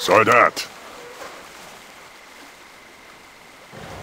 Soldat!